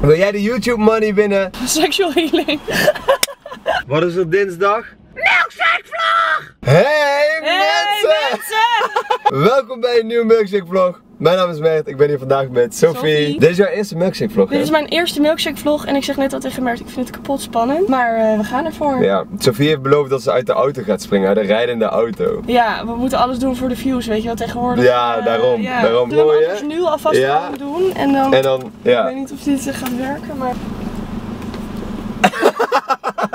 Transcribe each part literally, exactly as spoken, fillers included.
Wil jij de YouTube money winnen? Sexual healing. Wat is het dinsdag? Milkshake vlog! Hey, hey mensen! mensen! Welkom bij een nieuwe Milkshake vlog. Mijn naam is Mert, ik ben hier vandaag met Sophie. Sophie. Dit is jouw eerste milkshake vlog. Dit is mijn eerste milkshake vlog en ik zeg net al tegen Mert, ik vind het kapot spannend. Maar uh, we gaan ervoor. Ja, Sophie heeft beloofd dat ze uit de auto gaat springen, uit de rijdende auto. Ja, we moeten alles doen voor de views, weet je wel, tegenwoordig. Ja, uh, daarom. Ja, daarom we mooi, hè? Nu alvast ja. gaan doen en dan, en dan ja. ik weet niet of dit gaat werken, maar...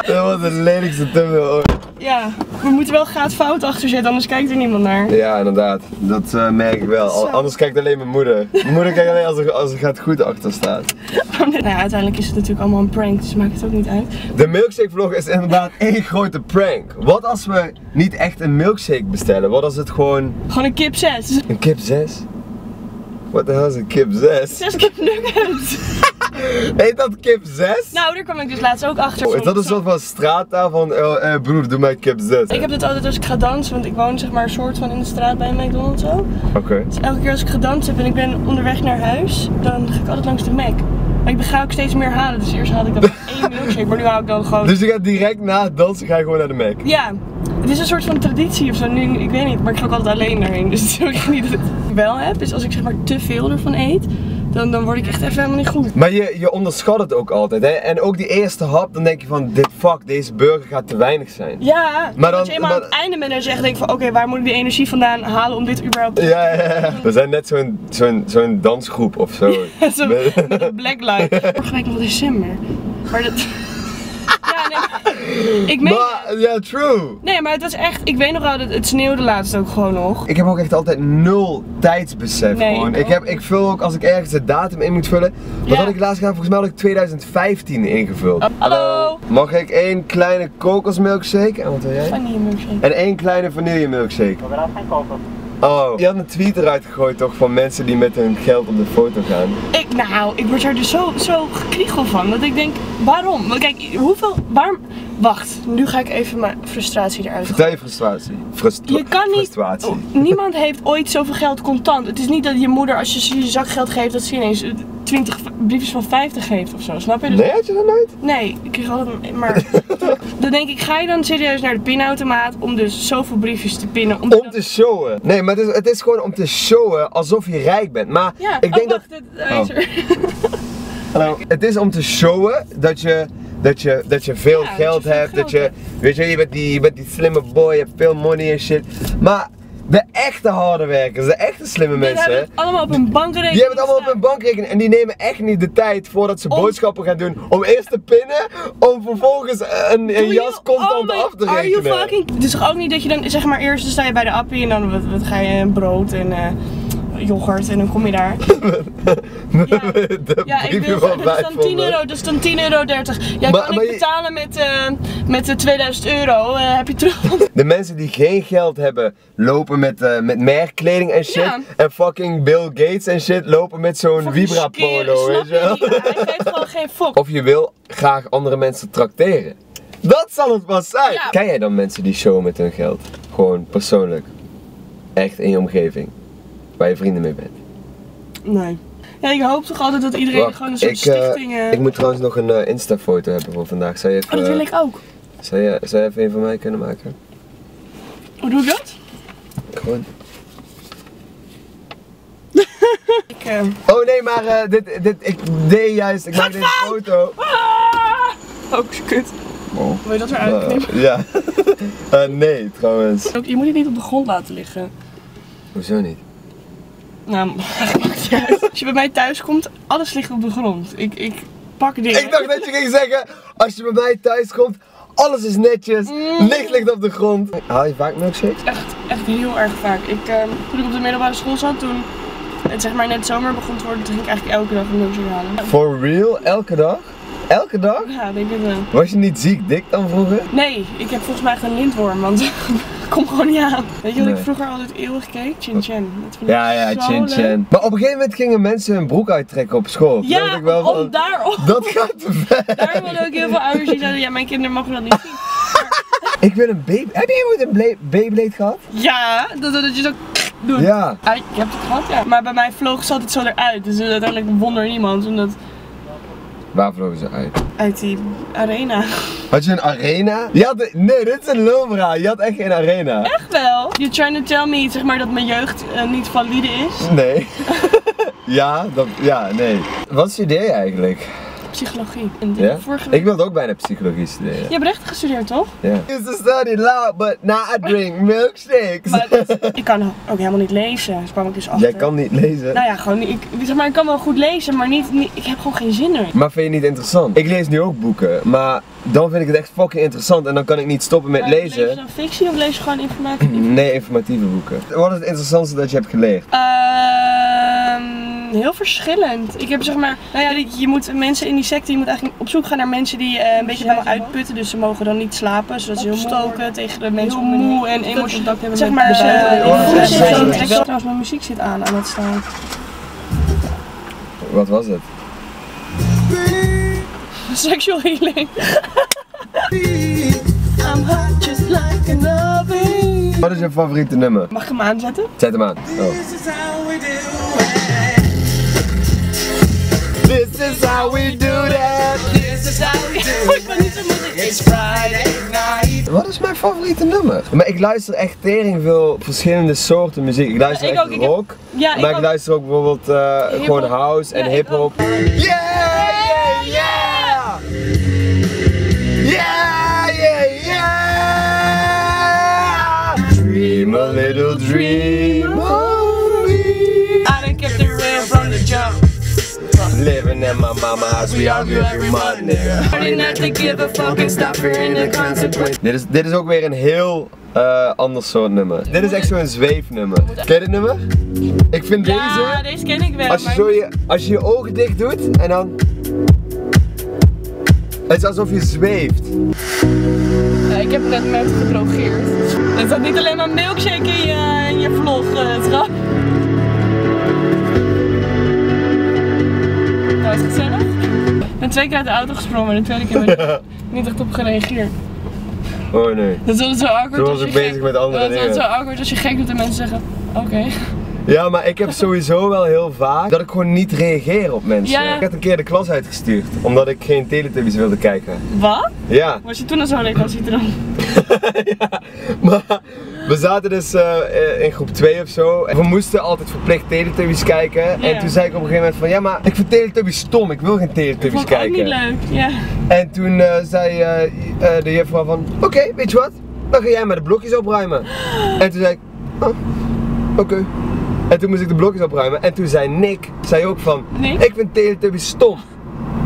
Dat was het lelijkste thumbnail ooit. Ja, we moeten wel gaatfout achter zitten, anders kijkt er niemand naar. Ja, inderdaad. Dat uh, merk ik wel. Al, anders kijkt alleen mijn moeder. Mijn moeder kijkt alleen als er, als er gaat goed achter staat. Nou ja, uiteindelijk is het natuurlijk allemaal een prank, dus maakt het ook niet uit. De milkshake vlog is inderdaad één grote prank. Wat als we niet echt een milkshake bestellen? Wat als het gewoon... Gewoon een kip zes. Een kip zes? What the hell is een kip zes? zes kip nuggets. Heet dat kip zes? Nou, daar kwam ik dus laatst ook achter. Oh, is dat een soort van straattaal van, eh, broer, doe mij kip zes? Ik heb dit altijd als ik ga dansen, want ik woon zeg maar een soort van in de straat bij een McDonald's zo. Oké. Okay. Dus elke keer als ik gedanst heb en ik ben onderweg naar huis, dan ga ik altijd langs de Mac. Maar ik ga ook steeds meer halen, dus eerst had ik dan één milkshake, maar nu hou ik dan gewoon... Dus je gaat direct na het dansen ga je gewoon naar de Mac? Ja. Het is een soort van traditie of zo, nu, ik weet niet, maar ik ga ook altijd alleen daarheen. Dus het is ook niet dat ik het wel heb, is als ik zeg maar te veel ervan eet. Dan, dan word ik echt even helemaal niet goed. Maar je, je onderschat het ook altijd, hè? En ook die eerste hap, dan denk je van, dit fuck, deze burger gaat te weinig zijn. Ja, maar dan, als je eenmaal maar... aan het einde bent en zegt, denk van, oké, okay, waar moet ik die energie vandaan halen om dit überhaupt te doen? Ja, ja, ja. We zijn net zo'n zo'n zo'n dansgroep of zo. Ja, zo met, met een Blacklight. Vorige week nog december. Maar dat... Ik meen maar, ja, true. Nee, maar het was echt, ik weet nog wel dat het sneeuwde laatst ook gewoon nog. Ik heb ook echt altijd nul tijdsbesef nee, gewoon. Ik, heb, ik vul ook als ik ergens de datum in moet vullen. Wat ja. had ik laatst gedaan? Volgens mij had ik tweeduizend vijftien ingevuld. Hallo. Hallo. Mag ik één kleine kokosmilkshake? En wat wil jij? Vanille milkshake. En één kleine vanille milkshake. Ik wil wel gaan kopen. Oh, je had een tweet eruit gegooid toch van mensen die met hun geld op de foto gaan. Ik, nou, ik word er dus zo, zo gekriegel van dat ik denk, waarom? Want kijk, hoeveel, waarom? Wacht, nu ga ik even mijn frustratie eruit gooien. Vertel je frustratie. Frustra je kan niet, oh, niemand heeft ooit zoveel geld contant. Het is niet dat je moeder als je je zakgeld geeft dat ze ineens twintig briefjes van vijftig geeft ofzo, snap je? Dus nee, had je dat nooit? Nee, ik kreeg altijd maar... Dan denk ik, ga je dan serieus naar de pinautomaat om dus zoveel briefjes te pinnen? Om, om te showen. Nee, maar het is, het is gewoon om te showen alsof je rijk bent. Maar ja, ik denk oh, wacht, dat... Het, oh. is Hallo. Het is om te showen dat je... Dat je, dat je veel ja, geld dat je hebt, veel dat je, geld. weet je, je bent, die, je bent die slimme boy, je hebt veel money en shit. Maar de echte harde werkers, de echte slimme die mensen, hebben het allemaal op hun bankrekening. Die hebben het allemaal op hun bankrekening en die nemen echt niet de tijd voordat ze om... boodschappen gaan doen om eerst te pinnen, om vervolgens een, een jas contant oh af te rekenen. Fucking... Het is toch ook niet dat je dan, zeg maar, eerst sta je bij de appie en dan wat, wat ga je, brood en... Uh... yoghurt en dan kom je daar. ja, ja ik wil, dat is dan tien euro, dat is dan tien euro dertig. Ja, maar, kan maar ik betalen je... met, uh, met uh, tweeduizend euro, uh, heb je terug. De mensen die geen geld hebben, lopen met, uh, met merkkleding en shit. Ja. En fucking Bill Gates en shit lopen met zo'n Vibra polo, weet je wel. Ja, hij geeft gewoon geen fok. Of je wil graag andere mensen trakteren. Dat zal het pas zijn. Ja. Ken jij dan mensen die showen met hun geld? Gewoon persoonlijk. Echt in je omgeving. Waar je vrienden mee bent. Nee. Ja, ik hoop toch altijd dat iedereen Wacht, gewoon een soort ik, uh, stichting... Uh... Ik moet trouwens nog een uh, Insta-foto hebben voor vandaag. Zou je even, oh, dat wil ik ook. Uh, zou, je, zou je even een van mij kunnen maken? Hoe doe ik dat? Gewoon. ik, uh... Oh nee, maar uh, dit, dit, ik deed juist, ik maak deze foto. Ah! Ook kut. Oh. Wil je dat weer uitknippen? Uh, ja. uh, nee, trouwens. Je moet het niet op de grond laten liggen. Hoezo niet? Nou, maakt niet uit. Als je bij mij thuis komt, alles ligt op de grond. Ik, ik pak dingen. Ik dacht dat je ging zeggen, als je bij mij thuis komt, alles is netjes, mm. niks ligt op de grond. Haal je vaak milkshakes? Echt, echt heel erg vaak. Ik, uh, toen ik op de middelbare school zat, toen het zeg maar net zomer begon te worden, toen ging ik eigenlijk elke dag een milkshake halen. For real? Elke dag? Elke dag? Ja, denk ik wel. Was je niet ziek dik dan vroeger? Nee, ik heb volgens mij geen lintworm, want ik kom gewoon niet aan. Weet je wat nee. ik vroeger altijd eeuwig keek? Chinchen. Ja, ja, Chinchen. Maar op een gegeven moment gingen mensen hun broek uittrekken op school. Ja, dat ik wel om, van, daarom. Dat gaat te ver. Daarom hadden ook heel veel ouders die zeiden, ja, mijn kinderen mogen dat niet zien. Ik wil een baby. Heb je ooit een Beyblade gehad? Ja, dat, dat je zo doet. Ja. Ah, je hebt het gehad, ja. Maar bij mij vloog ze altijd zo eruit, dus uiteindelijk wonder niemand, omdat... Waar vlogen ze uit? Uit die arena. Had je een arena? Je had een... Nee, dit is een lulverhaal. Je had echt geen arena. Echt wel? You're trying to tell me, zeg maar, dat mijn jeugd uh, niet valide is? Nee. ja, dat... Ja, nee. Wat studeer je eigenlijk? Psychologie. En yeah? vorige... Ik wilde ook bijna psychologie studeren. Je hebt rechten gestudeerd, toch? Ja. Yeah. I used to study law, but now I drink milkshakes. Maar het, ik kan ook helemaal niet lezen, dus kwam ik dus achter. Jij kan niet lezen? Nou ja, gewoon ik, zeg maar, ik kan wel goed lezen, maar niet, niet, ik heb gewoon geen zin erin. Maar vind je niet interessant? Ik lees nu ook boeken, maar dan vind ik het echt fucking interessant en dan kan ik niet stoppen met maar lezen. Lees je dan fictie of lees je gewoon informatie? Nee, informatieve boeken. Wat is het interessantste dat je hebt geleerd? Uh... Heel verschillend. Ik heb zeg maar, nou ja, je moet mensen in die secte, je moet eigenlijk op zoek gaan naar mensen die uh, een beetje helemaal uitputten. Dus ze mogen dan niet slapen, zodat ze heel stoken tegen de mensen om moe en emoties. Zeg maar, trouwens, mijn muziek zit aan aan het staan. Wat was het? Sexual healing. I'm hot just like an oven. Wat is je favoriete nummer? Mag ik hem aanzetten? Zet hem aan. Oh. This is how we do that. This is how we do it. It's Friday night. Wat is mijn favoriete nummer? Maar ik luister echt tering veel verschillende soorten muziek. Ik luister ja, ik echt ook, rock, ik heb... ja, maar ik, ik luister ook bijvoorbeeld uh, gewoon house en ja, hip-hop. Yeah, yeah, yeah! Yeah, yeah, yeah! Dream a little dream of me. I don't get the real from the jump. Living at my mama's, we all good every month, nigga. Dit is, dit is ook weer een heel uh, ander soort nummer. Dit is echt zo'n zweefnummer. Ken je dit nummer? Ik vind ja, deze... Ja, deze ken ik wel. Als je, zo je, als je je ogen dicht doet en dan... Het is alsof je zweeft. Ja, ik heb net net gedrogeerd. Er zat niet alleen maar milkshake in je, in je vlog, uh, trap. Was het gezellig? Ik ben twee keer uit de auto gesprongen en de tweede keer ben ik niet echt op gereageerd. Oh nee. Dat was het zo awkward als je gek... bezig met andere dingen. Dat was het zo awkward als je gek doet en mensen zeggen, oké. Okay. Ja, maar ik heb sowieso wel heel vaak dat ik gewoon niet reageer op mensen. Ja. Ik heb een keer de klas uitgestuurd, omdat ik geen Teletubbies wilde kijken. Wat? Ja. Was je toen al zo'n recalcitrant dan? Ja, maar we zaten dus uh, in groep twee of zo. En we moesten altijd verplicht Teletubbies kijken. Ja. En toen zei ik op een gegeven moment van, ja maar ik vind Teletubbies stom, ik wil geen Teletubbies kijken. Ik vond het ook niet leuk, ja. En toen uh, zei uh, uh, de juffrouw van, oké, okay, weet je wat? Dan ga jij maar de blokjes opruimen. En toen zei ik, oh, oké. Okay. En toen moest ik de blokjes opruimen en toen zei Nick, zei ook van, Nick? Ik vind Teletubbies stom.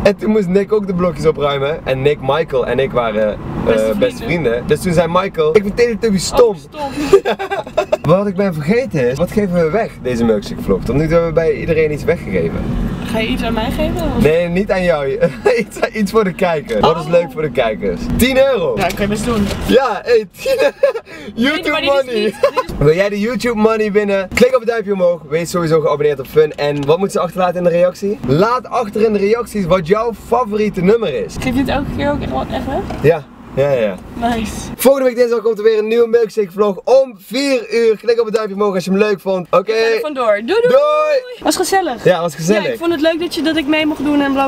En toen moest Nick ook de blokjes opruimen en Nick, Michael en ik waren uh, beste, vrienden. beste vrienden. Dus toen zei Michael, ik vind Teletubbies stom. Oh, stom. Wat ik ben vergeten is, wat geven we weg deze milkshake vlog? Tot nu toe hebben we bij iedereen iets weggegeven. Ga je iets aan mij geven? Of? Nee, niet aan jou. iets, iets voor de kijkers. Wat oh. is leuk voor de kijkers? tien euro. Ja, ik kan je best doen. Ja, hey, tien euro. YouTube nee, money. Is niet, is... Wil jij de YouTube money winnen? Klik op het duimpje omhoog. Wees sowieso geabonneerd op Fun. En wat moet ze achterlaten in de reactie? Laat achter in de reacties wat jouw favoriete nummer is. Geef je het elke keer ook echt weg? Ja. Ja, ja. Nice. Volgende week dinsdag komt er weer een nieuwe milkshake vlog om vier uur. Klik op het duimpje omhoog als je hem leuk vond. Oké. Okay. Vandoor. Doei, doei. Doei. Was gezellig. Ja, was gezellig. Ja, ik vond het leuk dat, je, dat ik mee mocht doen en blablabla.